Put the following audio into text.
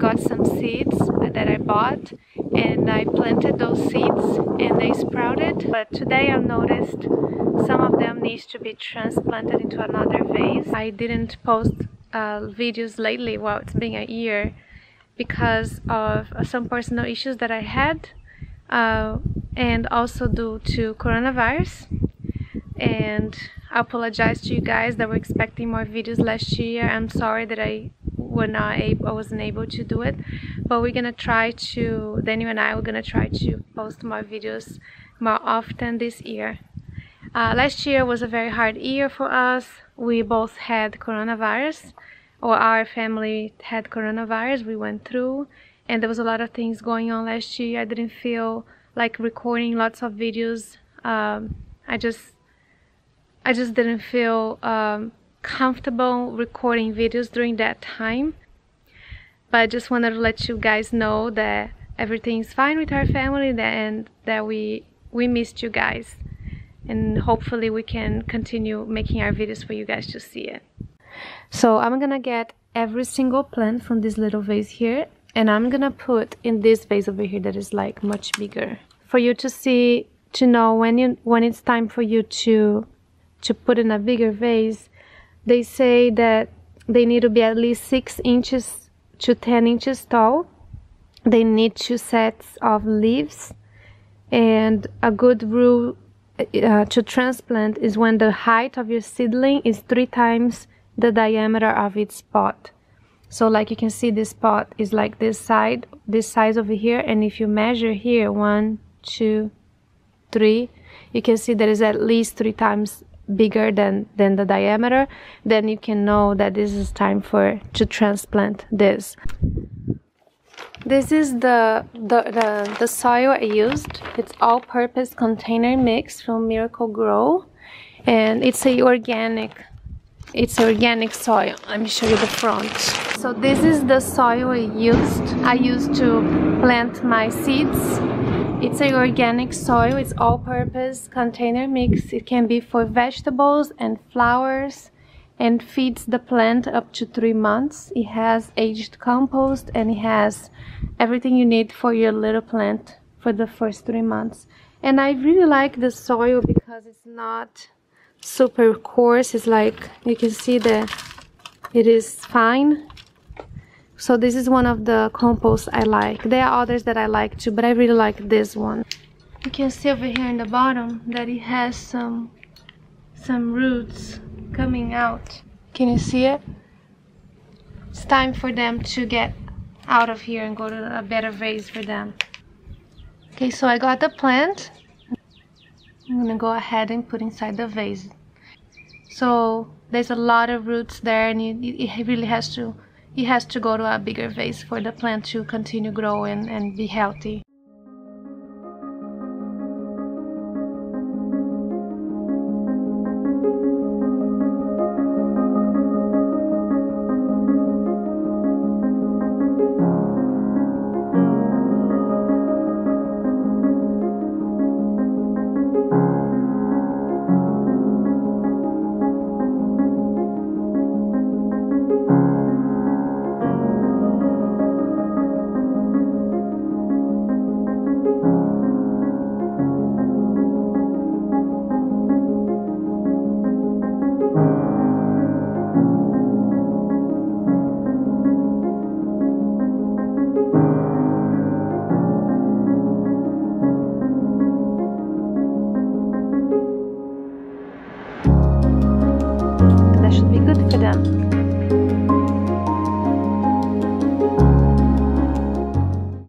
got some seeds that I bought, and I planted those seeds and they sprouted, but today I noticed some of them needs to be transplanted into another vase. I didn't post videos lately, well, it's been a year, because of some personal issues that I had, and also due to coronavirus. And I apologize to you guys that were expecting more videos last year. I'm sorry that I wasn't able to do it, but we're gonna try to, Daniel and I were gonna try to post more videos more often this year. Last year was a very hard year for us. We both had coronavirus, or our family had coronavirus. We went through, and there was a lot of things going on last year. I didn't feel like recording lots of videos. I just didn't feel comfortable recording videos during that time, but I just wanted to let you guys know that everything's fine with our family, and that we missed you guys, and hopefully we can continue making our videos for you guys to see it. So I'm gonna get every single plant from this little vase here, and I'm gonna put in this vase over here that is like much bigger, for you to see, to know when it's time for you to put in a bigger vase. They say that they need to be at least 6 inches to 10 inches tall. They need 2 sets of leaves, and a good rule to transplant is when the height of your seedling is 3 times the diameter of its pot. So like you can see, this pot is like this size over here, and if you measure here, 1, 2, 3, you can see that is at least 3 times bigger than the diameter. Then you can know that this is time to transplant this. This is the soil I used. It's all-purpose container mix from Miracle Grow, and it's organic soil. Let me show you the front. So this is the soil I used to plant my seeds. It's an organic soil, it's all-purpose container mix. It can be for vegetables and flowers, and feeds the plant up to 3 months. It has aged compost, and it has everything you need for your little plant for the first 3 months. And I really like the soil because it's not super coarse. It's like, you can see that it is fine. So this is one of the composts I like. There are others that I like too, but I really like this one. You can see over here in the bottom that it has some roots coming out. Can you see it? It's time for them to get out of here and go to a better vase for them. Okay, so I got the plant. I'm gonna go ahead and put inside the vase. So there's a lot of roots there, and it really has to... It has to go to a bigger vase for the plant to continue growing and be healthy. Should be good for them.